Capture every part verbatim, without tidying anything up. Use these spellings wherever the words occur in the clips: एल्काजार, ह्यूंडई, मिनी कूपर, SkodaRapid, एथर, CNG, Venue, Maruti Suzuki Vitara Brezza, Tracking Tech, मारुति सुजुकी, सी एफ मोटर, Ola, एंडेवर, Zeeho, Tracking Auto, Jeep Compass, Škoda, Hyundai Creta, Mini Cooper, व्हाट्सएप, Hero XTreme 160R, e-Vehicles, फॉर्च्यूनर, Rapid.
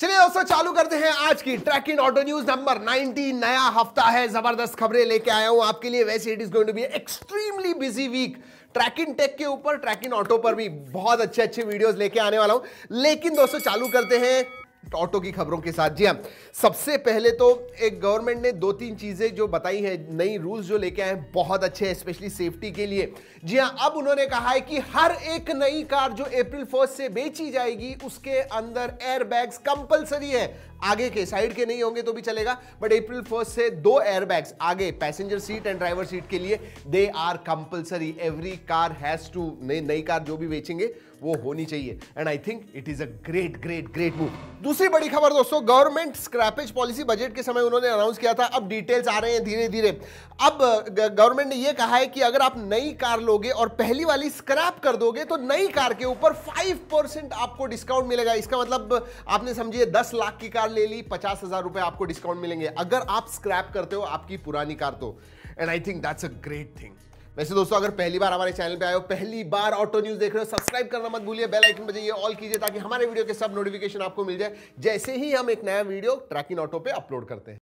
चलिए दोस्तों चालू करते हैं आज की tracking auto news number ninety. नया हफ्ता है, जबरदस्त खबरें लेके आया हूं आपके लिए। वैसे it is going to be extremely busy week. Tracking tech के ऊपर, ट्रैकिंग ऑटो पर भी बहुत अच्छे अच्छे वीडियोस लेके आने वाला हूं। लेकिन दोस्तों चालू करते हैं ऑटो की खबरों के साथ। जी हाँ, सबसे पहले तो एक गवर्नमेंट ने दो तीन चीज़ें जो बताई हैं, नई रूल्स जो लेके आए हैं, बहुत अच्छे हैं स्पेशली सेफ्टी के लिए। जी हाँ, अब उन्होंने कहा है कि हर एक नई कार जो अप्रैल फर्स्ट से बेची जाएगी उसके अंदर एयरबैग्स कंपलसरी है। आगे के साइड के नहीं होंगे तो भी चलेगा, बट अप्रैल फर्स्ट से दो एयरबैग्स आगे passenger seat and driver seat के लिए they are compulsory. Every car has to, नई कार जो भी बेचेंगे वो होनी चाहिए and I think it is a great great great move. दूसरी बड़ी खबर दोस्तों, गवर्नमेंट स्क्रैपेज पॉलिसी बजट के समय उन्होंने अनाउंस किया था। अब डिटेल्स आ रहे हैं धीरे धीरे। अब गवर्नमेंट ने ये कहा है कि अगर आप नई कार लोगे और पहली वाली स्क्रैप कर दोगे तो नई कार के ऊपर फाइव परसेंट आपको डिस्काउंट मिलेगा। इसका मतलब आपने समझिए दस लाख की कार ले ली, पचास हजार रुपए आपको डिस्काउंट मिलेंगे अगर आप स्क्रैप करते हो आपकी पुरानी कार तो। And I think that's a great thing. वैसे दोस्तों अगर पहली बार हमारे चैनल पे आए हो, पहली बार ऑटो न्यूज़ देख रहे हो, सब्सक्राइब करना मत भूलिए, बेल आइकन बजाइए, ऑल कीजिए ताकि हमारे वीडियो के सब नोटिफिकेशन आपको मिल जाए जैसे ही हम एक नया वीडियो ट्रैकिंग ऑटो पे अपलोड करते हैं।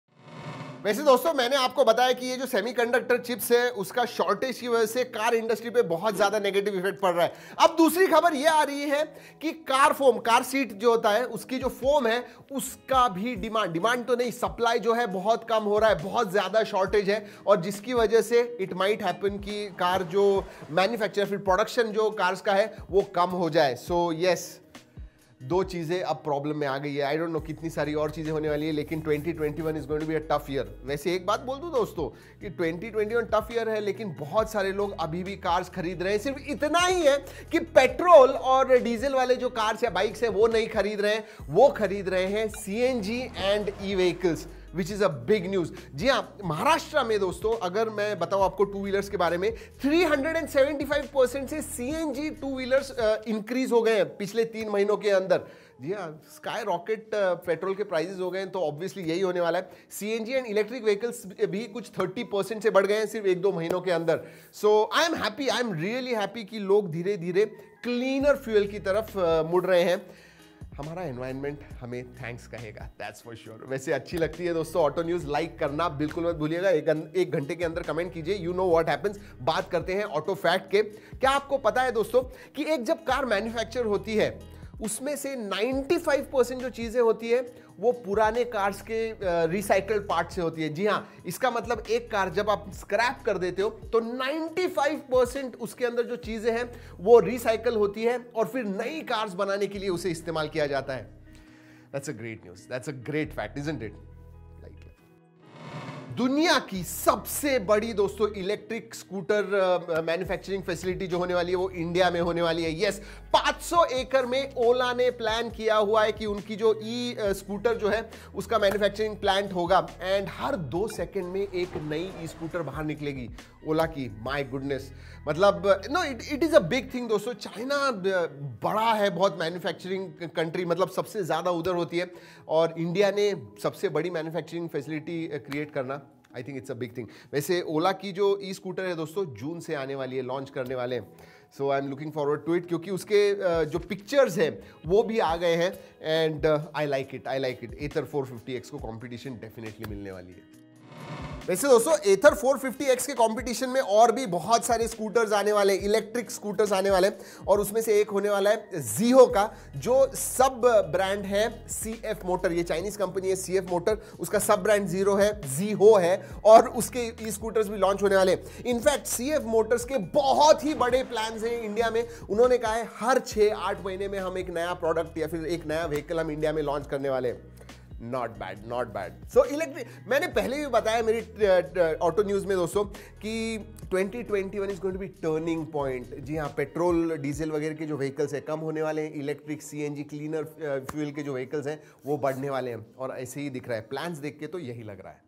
वैसे दोस्तों मैंने आपको बताया कि ये जो सेमीकंडक्टर चिप्स है उसका शॉर्टेज की वजह से कार इंडस्ट्री पे बहुत ज्यादा नेगेटिव इफेक्ट पड़ रहा है। अब दूसरी खबर ये आ रही है कि कार फोम, कार सीट जो होता है उसकी जो फोम है उसका भी डिमांड डिमांड तो नहीं सप्लाई जो है बहुत कम हो रहा है, बहुत ज्यादा शॉर्टेज है। और जिसकी वजह से इट माइट हैपन कि कार जो मैन्युफैक्चर फिर प्रोडक्शन जो कार्स का है वो कम हो जाए। सो येस, दो चीज़ें अब प्रॉब्लम में आ गई है। आई डोंट नो कितनी सारी और चीज़ें होने वाली है, लेकिन twenty twenty one is going to be a tough year. वैसे एक बात बोल दूं दोस्तों कि twenty twenty one tough year है, लेकिन बहुत सारे लोग अभी भी कार्स खरीद रहे हैं। सिर्फ इतना ही है कि पेट्रोल और डीजल वाले जो कार्स या बाइक्स हैं वो नहीं खरीद रहे हैं, वो खरीद रहे हैं C N G and E vehicles, which is a big news. जी हाँ, महाराष्ट्र में दोस्तों अगर मैं बताऊं आपको टू व्हीलर्स के बारे में, तीन सौ पचहत्तर परसेंट से सीएनजी टू व्हीलर्स इंक्रीज हो गए हैं पिछले तीन महीनों के अंदर। जी हाँ, स्काई रॉकेट पेट्रोल के प्राइसेस हो गए हैं तो ऑब्वियसली यही होने वाला है। सीएनजी एंड इलेक्ट्रिक व्हीकल्स भी कुछ तीस परसेंट से बढ़ गए हैं सिर्फ एक दो महीनों के अंदर। So I am happy, I am really happy कि लोग धीरे धीरे क्लीनर फ्यूल की तरफ uh, मुड़ रहे हैं। हमारा एनवायरनमेंट हमें थैंक्स कहेगा, दैट्स फॉर श्योर। वैसे अच्छी लगती है दोस्तों ऑटो न्यूज़, लाइक करना बिल्कुल मत भूलिएगा। एक घंटे के अंदर कमेंट कीजिए, यू नो व्हाट हैपेंस। बात करते हैं ऑटो फैक्ट के। क्या आपको पता है दोस्तों कि एक जब कार मैन्युफैक्चर होती है उसमें से पचानवे परसेंट जो चीज़ें होती है वो पुराने कार्स के रिसाइकल्ड पार्ट से होती है। जी हाँ, इसका मतलब एक कार जब आप स्क्रैप कर देते हो तो पचानवे परसेंट उसके अंदर जो चीज़ें हैं वो रिसाइकल होती है और फिर नई कार्स बनाने के लिए उसे इस्तेमाल किया जाता है। That's a great news, that's a great fact, isn't it. दुनिया की सबसे बड़ी दोस्तों इलेक्ट्रिक स्कूटर मैन्युफैक्चरिंग फैसिलिटी जो होने वाली है वो इंडिया में होने वाली है। यस, पाँच सौ एकड़ में ओला ने प्लान किया हुआ है कि उनकी जो ई स्कूटर जो है उसका मैन्युफैक्चरिंग प्लांट होगा एंड हर दो सेकंड में एक नई ई स्कूटर बाहर निकलेगी ओला की। माय गुडनेस, मतलब no it it is a big thing दोस्तों। चाइना बड़ा है बहुत मैन्युफैक्चरिंग कंट्री, मतलब सबसे ज़्यादा उधर होती है और इंडिया ने सबसे बड़ी मैन्युफैक्चरिंग फैसिलिटी क्रिएट करना, I think it's a big thing. वैसे ओला की जो ई स्कूटर है दोस्तों जून से आने वाली है, लॉन्च करने वाले हैं। So I am looking forward to it क्योंकि उसके जो पिक्चर्स हैं वो भी आ गए हैं and I like it, I like it. एथर four fifty X को कॉम्पिटिशन डेफिनेटली मिलने वाली है। वैसे दोस्तों एथर फोर फिफ्टी एक्स के कंपटीशन में और भी बहुत सारे स्कूटर्स आने वाले, इलेक्ट्रिक स्कूटर्स आने वाले और उसमें से एक होने वाला है Zeeho का जो सब ब्रांड है सी एफ मोटर। ये चाइनीज कंपनी है सी एफ मोटर, उसका सब ब्रांड Zeeho है Zeeho है और उसके ई स्कूटर्स भी लॉन्च होने वाले। इनफैक्ट सी एफ मोटर्स के बहुत ही बड़े प्लान्स हैं इंडिया में। उन्होंने कहा है हर छः आठ महीने में हम एक नया प्रोडक्ट या फिर एक नया व्हीकल हम इंडिया में लॉन्च करने वाले हैं। Not bad, not bad. So electric, मैंने पहले भी बताया मेरी ऑटो न्यूज़ में दोस्तों कि twenty twenty one is going to be turning point. जी हाँ, पेट्रोल डीजल वगैरह के जो व्हीकल्स हैं कम होने वाले हैं, इलेक्ट्रिक सीएनजी क्लीनर फ्यूल के जो व्हीकल्स हैं वो बढ़ने वाले हैं और ऐसे ही दिख रहा है, प्लान्स देख के तो यही लग रहा है।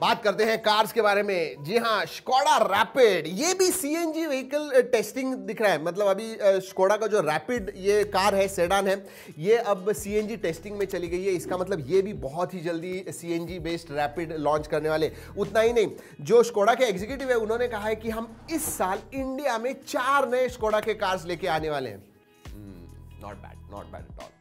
बात करते हैं कार्स के बारे में। जी हाँ, Škoda रैपिड, ये भी सीएनजी व्हीकल टेस्टिंग दिख रहा है। मतलब अभी Škoda का जो रैपिड ये कार है, सेडान है, ये अब सीएनजी टेस्टिंग में चली गई है। इसका मतलब ये भी बहुत ही जल्दी सीएनजी बेस्ड रैपिड लॉन्च करने वाले। उतना ही नहीं, जो Škoda के एग्जीक्यूटिव है उन्होंने कहा है कि हम इस साल इंडिया में चार नए Škoda के कार्स लेके आने वाले हैं। Not bad, not bad at all.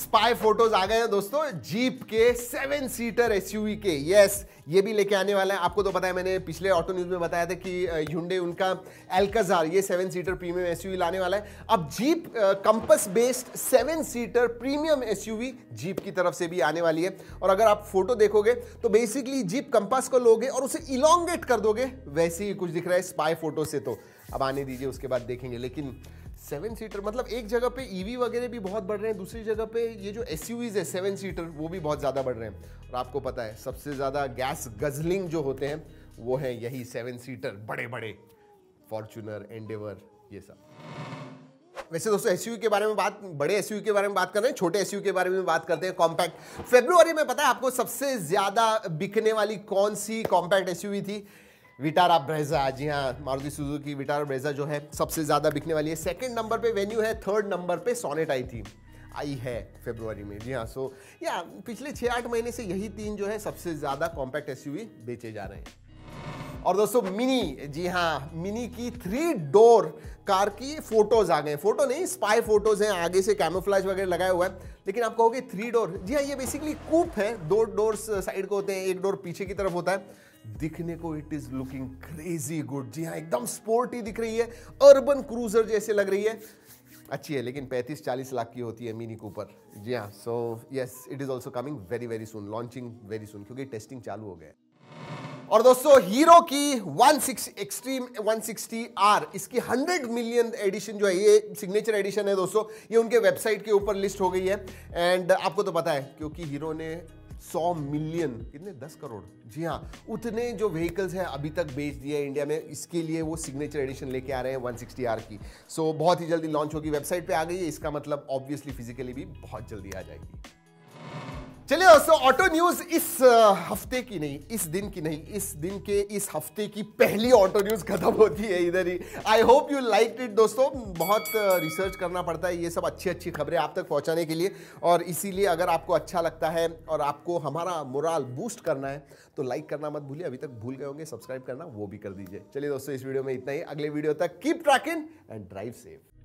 Spy photos आ गए हैं दोस्तों जीप के सेवन सीटर एसयूवी के। यस, ये भी लेके आने वाला है। आपको तो पता है, मैंने पिछले ऑटो न्यूज में बताया था कि ह्यूंडई उनका एल्काजार ये सेवन सीटर प्रीमियम एसयूवी लाने वाला है। अब Jeep Compass based seven seater premium SUV Jeep की तरफ से भी आने वाली है। और अगर आप फोटो देखोगे तो बेसिकली जीप कंपास को लोगे और उसे इलोंगेट कर दोगे, वैसे ही कुछ दिख रहा है स्पाई फोटो से। तो अब आने दीजिए, उसके बाद देखेंगे। लेकिन सेवन सीटर मतलब एक जगह पे ईवी वगैरह भी बहुत बढ़ रहे हैं, दूसरी जगह पे ये जो एसयूवीज है सेवन सीटर वो भी बहुत ज़्यादा बढ़ रहे हैं। और आपको पता है सबसे ज़्यादा गैस गजलिंग जो होते हैं वो है यही सेवन सीटर बड़े बड़े फॉर्च्यूनर, एंडेवर, ये सब। वैसे दोस्तों एसयूवी के बारे में बात, बड़े एसयूवी के बारे में बात कर रहे हैं, छोटे एसयूवी के बारे में बात करते हैं। कॉम्पैक्ट फरवरी में पता है आपको सबसे ज़्यादा बिकने वाली कौन सी कॉम्पैक्ट एसयूवी थी? Vitara Brezza. जी हाँ, मारुति सुजुकी विटारा ब्रेजा जो है सबसे ज़्यादा बिकने वाली है। सेकंड नंबर पे वेन्यू है, थर्ड नंबर पे सोनेट आई थी, आई है फरवरी में। जी हाँ, सो या पिछले छः आठ महीने से यही तीन जो है सबसे ज़्यादा कॉम्पैक्ट एसयूवी बेचे जा रहे हैं। और दोस्तों मिनी, जी हाँ, मिनी की थ्री डोर कार की फोटोज आ गए। फोटो नहीं, स्पाई फोटोज हैं, आगे से कैमोफ्लेज वगैरह लगाया हुआ है। लेकिन आप कहोगे थ्री डोर, जी हाँ, ये बेसिकली कूप है, दो डोर्स साइड को होते हैं, एक डोर पीछे की तरफ होता है। दिखने को it is looking crazy good. जी हाँ, एकदम स्पोर्टी दिख रही है, अर्बन क्रूजर जैसे लग रही है, अच्छी है। लेकिन पैंतीस चालीस लाख की होती है मिनी कूपर। जी हाँ, so yes, it is also coming very very soon, launching very soon, क्योंकि टेस्टिंग चालू हो गया है। और दोस्तों हीरो की one sixty Xtreme one sixty R, इसकी हंड्रेड मिलियन एडिशन जो है, ये सिग्नेचर एडिशन है दोस्तों, ये उनके वेबसाइट के ऊपर लिस्ट हो गई है। एंड आपको तो पता है क्योंकि हीरो ने सौ मिलियन, कितने दस करोड़, जी हाँ, उतने जो व्हीकल्स हैं अभी तक बेच दिए हैं इंडिया में, इसके लिए वो सिग्नेचर एडिशन लेके आ रहे हैं वन सिक्सटी आर की। सो बहुत ही जल्दी लॉन्च होगी, वेबसाइट पे आ गई है, इसका मतलब ऑब्वियसली फिजिकली भी बहुत जल्दी आ जाएगी। चलिए दोस्तों, ऑटो न्यूज इस हफ्ते की नहीं, इस दिन की नहीं, इस दिन के इस हफ्ते की पहली ऑटो न्यूज खत्म होती है इधर ही। I hope you liked it दोस्तों। बहुत रिसर्च करना पड़ता है ये सब अच्छी अच्छी खबरें आप तक पहुंचाने के लिए, और इसीलिए अगर आपको अच्छा लगता है और आपको हमारा मोरल बूस्ट करना है तो लाइक करना मत भूलिए। अभी तक भूल गए होंगे, सब्सक्राइब करना वो भी कर दीजिए। चलिए दोस्तों, इस वीडियो में इतना ही। अगले वीडियो तक keep tracking and drive safe.